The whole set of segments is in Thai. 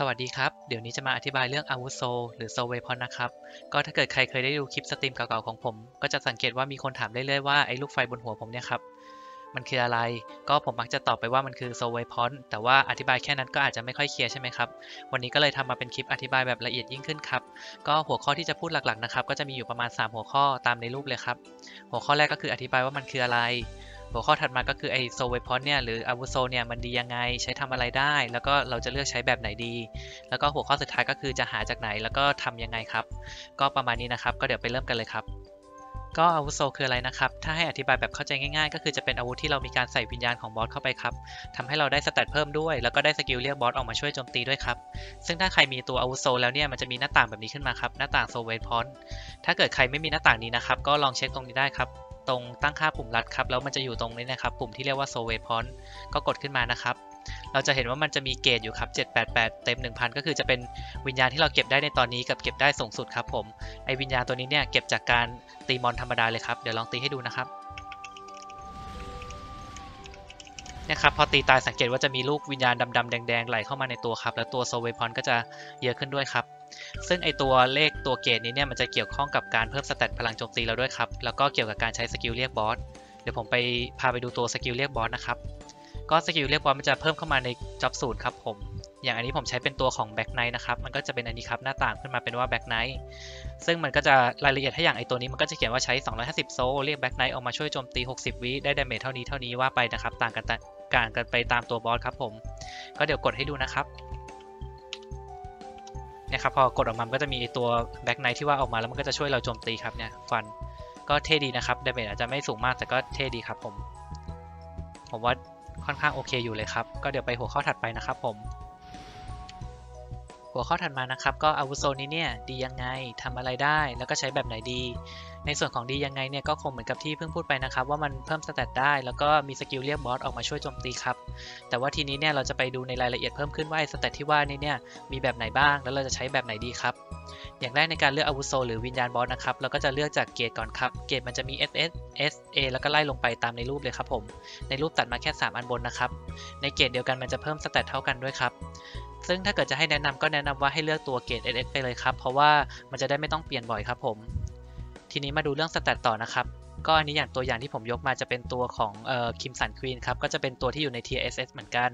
สวัสดีครับเดี๋ยวนี้จะมาอธิบายเรื่องอาวุธโซลหรือโซลเวพอนนะครับก็ถ้าเกิดใครเคยได้ดูคลิปสตรีมเก่าๆของผมก็จะสังเกตว่ามีคนถามเรื่อยๆว่าไอ้ลูกไฟบนหัวผมเนี่ยครับมันคืออะไรก็ผมมักจะตอบไปว่ามันคือโซลเวพอนแต่ว่าอธิบายแค่นั้นก็อาจจะไม่ค่อยเคลียร์ใช่ไหมครับวันนี้ก็เลยทำมาเป็นคลิปอธิบายแบบละเอียดยิ่งขึ้นครับก็หัวข้อที่จะพูดหลักๆนะครับก็จะมีอยู่ประมาณ3หัวข้อตามในรูปเลยครับหัวข้อแรกก็คืออธิบายว่ามันคืออะไรหัวข้อถัดมาก็คือไอโซลเวพอนเนี่ยหรืออาวุธโซลเนี่ยมันดียังไงใช้ทำอะไรได้แล้วก็เราจะเลือกใช้แบบไหนดีแล้วก็หัวข้อสุดท้ายก็คือจะหาจากไหนแล้วก็ทำยังไงครับก็ประมาณนี้นะครับก็เดี๋ยวไปเริ่มกันเลยครับก็อาวุธโซลคืออะไรนะครับถ้าให้อธิบายแบบเข้าใจง่ายๆก็คือจะเป็นอาวุธที่เรามีการใส่วิญญาณของบอสเข้าไปครับทำให้เราได้สแตทเพิ่มด้วยแล้วก็ได้สกิลเรียกบอสออกมาช่วยโจมตีด้วยครับซึ่งถ้าใครมีตัวอาวุธโซลแล้วเนี่ยมันจะมีหน้าต่างแบบนี้ขึ้นมาครับหน้าต่างโซลเวพอนถ้าเกิดใครไม่มีหน้าต่างนี้นะครับก็ลองเช็คตรงนี้ได้ครับตรงตั้งค่าปุ่มรัดครับแล้วมันจะอยู่ตรงนี้นะครับปุ่มที่เรียกว่า Soul Weapon ก็กดขึ้นมานะครับเราจะเห็นว่ามันจะมีเกรดอยู่ครับ788เต็ม 1,000 ก็คือจะเป็นวิญญาณที่เราเก็บได้ในตอนนี้กับเก็บได้สูงสุดครับผมไอวิญญาณตัวนี้เนี่ยเก็บจากการตีมอนธรรมดาเลยครับเดี๋ยวลองตีให้ดูนะครับนะครับพอตีตายสังเกตว่าจะมีลูกวิญญาณดำๆแดงๆไหลเข้ามาในตัวครับแล้วตัวโซลเวพอนก็จะเยอะขึ้นด้วยครับซึ่งไอตัวเลขตัวเกรดนี้เนี่ยมันจะเกี่ยวข้องกับการเพิ่มสแตทพลังโจมตีเราด้วยครับแล้วก็เกี่ยวกับการใช้สกิลเรียกบอสเดี๋ยวผมไปพาไปดูตัวสกิลเรียกบอสนะครับก็สกิลเรียกบอสมันจะเพิ่มเข้ามาในจ็อบศูนย์ครับผมอย่างอันนี้ผมใช้เป็นตัวของแบ็กไนท์นะครับมันก็จะเป็นอันนี้ครับหน้าต่างขึ้นมาเป็นว่าแบ็กไนท์ซึ่งมันก็จะรายละเอียดให้อย่างไอตัวนี้มันก็จะเขียนว่าใช้250โซเรียกแบ็กไนท์ออกมาช่วยโจมตี60วิได้ดาเมจเท่านี้ว่าไปนะครับต่างกันไปตามตัวบอสครับผมก็เดี๋ยวกดให้ดูนะครับนะครับพอกดออกมาก็จะมีตัวแบ็กไนท์ที่ว่าออกมาแล้วมันก็จะช่วยเราโจมตีครับเนี่ยฟันก็เท่ดีนะครับดาเมจอาจจะไม่สูงมากแต่ก็เท่ดีครับผมว่าค่อนข้างโอเคอยู่เลยครับก็เดี๋ยวไปหัวข้อถัดไปนะครับผมหัวข้อถัดมานะครับก็อาวุธโซลนี้เนี่ยดียังไงทำอะไรได้แล้วก็ใช้แบบไหนดีในส่วนของดียังไงเนี่ยก็คงเหมือนกับที่เพิ่งพูดไปนะครับว่ามันเพิ่มสแตทได้แล้วก็มีสกิลเรียกบอสออกมาช่วยโจมตีครับแต่ว่าทีนี้เนี่ยเราจะไปดูในรายละเอียดเพิ่มขึ้นว่าสแตทที่ว่านี้เนี่ยมีแบบไหนบ้างแล้วเราจะใช้แบบไหนดีครับอย่างแรกในการเลือกอาวุธโซลหรือวิญญาณบอสนะครับเราก็จะเลือกจากเกรดก่อนครับเกรดมันจะมี SS SA แล้วก็ไล่ลงไปตามในรูปเลยครับผมในรูปตัดมาแค่3อันบนนะครับในเกรดเดียวกันมันจะเพิ่มสแตทเท่ากันด้วยครับซึ่งถ้าเกิดจะให้แนะนำก็แนะนำว่าให้เลือกตัวเกรด SS ไปเลยครับเพราะว่ามันจะได้ไม่ต้องเปลี่ยนบ่อยครับผมทีนี้มาดูเรื่องสแตทต่อนะครับก็อันนี้อย่างตัวอย่างที่ผมยกมาจะเป็นตัวของคิมสันควีนครับก็จะเป็นตัวที่อยู่ใน tier SS เหมือนกัน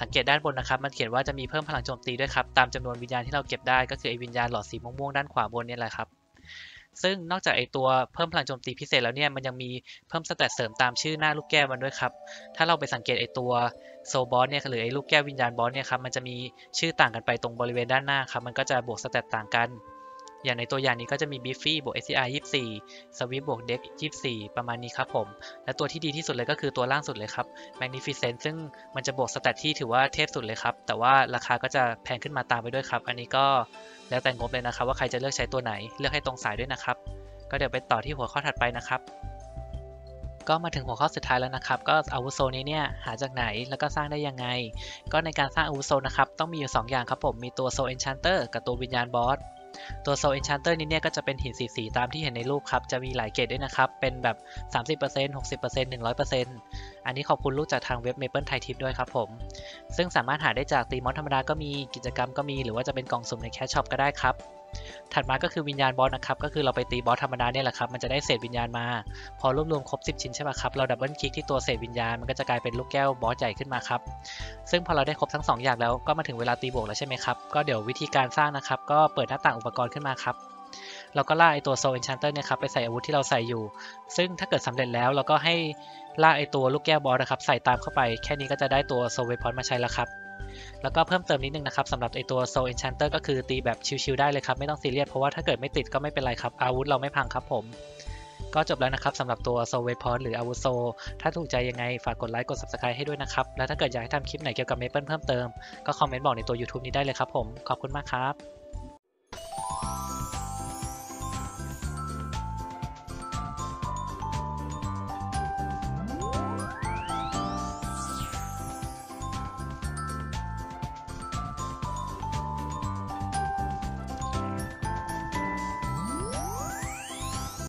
สังเกตด้านบนนะครับมันเขียนว่าจะมีเพิ่มพลังโจมตีด้วยครับตามจำนวนวิญญาณที่เราเก็บได้ก็คือไอวิญญาณหลอดสีม่วงๆด้านขวาบนนี่แหละครับซึ่งนอกจากไอตัวเพิ่มพลังโจมตีพิเศษแล้วเนี่ยมันยังมีเพิ่มสแตทเสริมตามชื่อหน้าลูกแก้วมันด้วยครับถ้าเราไปสังเกตไอตัวโซบอสเนี่ยหรือไอลูกแก้ววิญญาณบอสเนี่ยครับมันจะมีชื่อต่างกันไปตรงบริเวณด้านหน้าครับมันก็จะบวกสแตทต่างกันอย่างในตัวอย่างนี้ก็จะมีบิฟฟี่บวก SCR 24 สวิฟบวกเด็ก24ประมาณนี้ครับผมและตัวที่ดีที่สุดเลยก็คือตัวล่างสุดเลยครับ Magnificent ซึ่งมันจะบวกสแตทที่ถือว่าเทพสุดเลยครับแต่ว่าราคาก็จะแพงขึ้นมาตามไปด้วยครับอันนี้ก็แล้วแต่งบเลยนะครับว่าใครจะเลือกใช้ตัวไหนเลือกให้ตรงสายด้วยนะครับก็เดี๋ยวไปต่อที่หัวข้อถัดไปนะครับก็มาถึงหัวข้อสุดท้ายแล้วนะครับก็อาวุธโซลนี้เนี่ยหาจากไหนแล้วก็สร้างได้ยังไงก็ในการสร้างอาวุธโซลนะครับต้องมีอยู่2อย่างครับผมมีตัว Soul Enchanter กับตัววิญญาณบอสตัว Soul Enchanter นี้เนี่ยก็จะเป็นหินสีตามที่เห็นในรูปครับจะมีหลายเกรดด้วยนะครับเป็นแบบ 30% 60% 100% อันนี้ขอบคุณลูกจากทางเว็บ Maple Thai Tip ด้วยครับผมซึ่งสามารถหาได้จากตีมอนธรรมดาก็มีกิจกรรมก็มีหรือว่าจะเป็นกล่องสุ่มในแคชช็อปก็ได้ครับถัดมาก็คือวิญญาณบอสนะครับก็คือเราไปตีบอสธรรมดาเนี่ยแหละครับมันจะได้เศษวิญญาณมาพอรวบรวมครบ10ชิ้นใช่ป่ะครับเราดับเบิลคลิกที่ตัวเศษวิญญาณมันก็จะกลายเป็นลูกแก้วบอสใหญ่ขึ้นมาครับซึ่งพอเราได้ครบทั้ง2อย่างแล้วก็มาถึงเวลาตีบวกแล้วใช่ไหมครับก็เดี๋ยววิธีการสร้างนะครับก็เปิดหน้าต่างอุปกรณ์ขึ้นมาครับเราก็ล่าไอตัว Soul Enchanter เนี่ยครับไปใส่อาวุธที่เราใส่อยู่ซึ่งถ้าเกิดสำเร็จแล้วเราก็ให้ล่าไอตัวลูกแก้วบอสนะครับใส่ตามเข้าไปแค่นี้ก็จะได้ตัว Soul Weapon มาใช้แล้วครับแล้วก็เพิ่มเติมนิดนึงนะครับสำหรับไอตัว Soul Enchanter ก็คือตีแบบชิวๆได้เลยครับไม่ต้องซีเรียสเพราะว่าถ้าเกิดไม่ติดก็ไม่เป็นไรครับอาวุธเราไม่พังครับผมก็จบแล้วนะครับสำหรับตัว Soul Weapon หรืออาวุธโซลถ้าถูกใจยังไงฝากกดไลค์กด Subscribe ให้ด้วยนะครับและถ้าเกิดอยากให้ทำคลิปไหนเกี่ยวกับ Maple เพิ่มเติมก็คอมเมนต์บอกในตัว YouTube นี้ได้เลยครับผมขอบคุณมากครับ